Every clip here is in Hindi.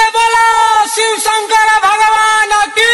से बोला शिव शंकर भगवान की।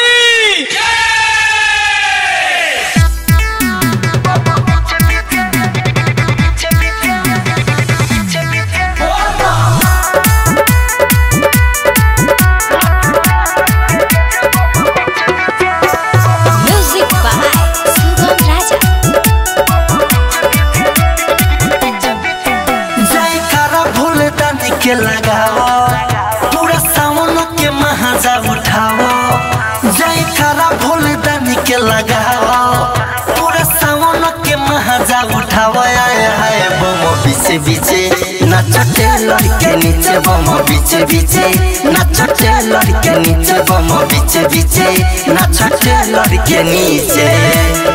पूरा सावन के महाजा उठाओ, जय खरा भोले दानी के लगाओ, पूरा सावन के महाजा उठाओ। आया है बम बीचे बीचे नचते लड़के नीचे, बम बीचे बीचे नचते लड़के नीचे, बम बीचे बीचे नचते लड़के नीचे।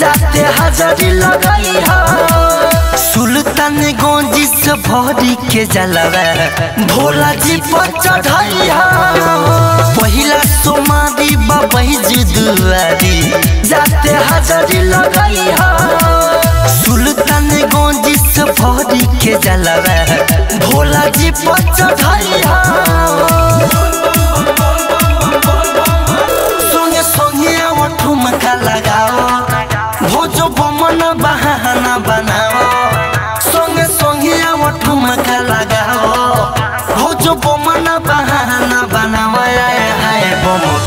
जाते हजारी लगाई सुल्तान गोंजी से भरी के जलवा, भोला जी पर चढ़ाई पहिला सोमारी बाबई जी दुआरी, जाते हजारी लगाई सुल्तान गोंजी से भरी के जलवा, भोला जी पर चढ़ाई।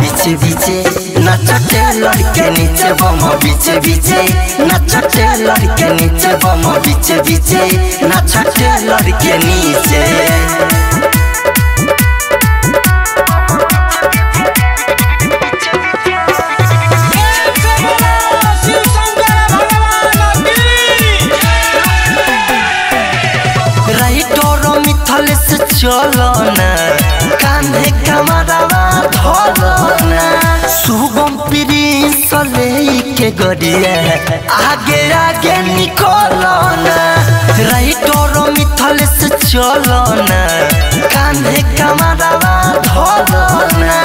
बीचे बीचे नचते लड़के नीचे, बम बीचे बीचे नचते लड़के नीचे, बम बीचे बीचे नचते लड़के नीचे। चलो ना कान्हे कमरवा धोलो ना, शुभम प्रिंस लेके गड़िया आगे आगे निकलो ना, राइटोरो मिथल से चलो ना कान्हे कमरवा धोलो ना,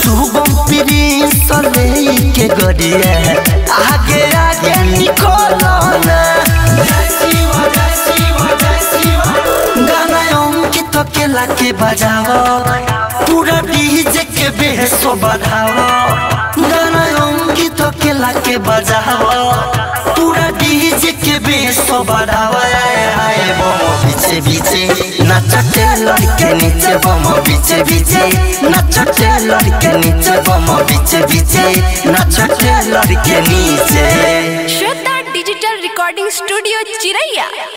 शुभम प्रिंस लेके गड़िया आगे आगे निकलो ना। केला के बजाओ पूरा डीजे के बेसो बढ़ाओ, गाना अंकित केला के बजाओ पूरा डीजे के बेसो बढ़ाओ। आए बम बीचे बीचे नचते लड़के नीचे, बम बीचे बीचे नचते लड़के नीचे, बम बीचे बीचे नचते लड़के नीचे। श्वेता डिजिटल रिकॉर्डिंग स्टूडियो चिरैया।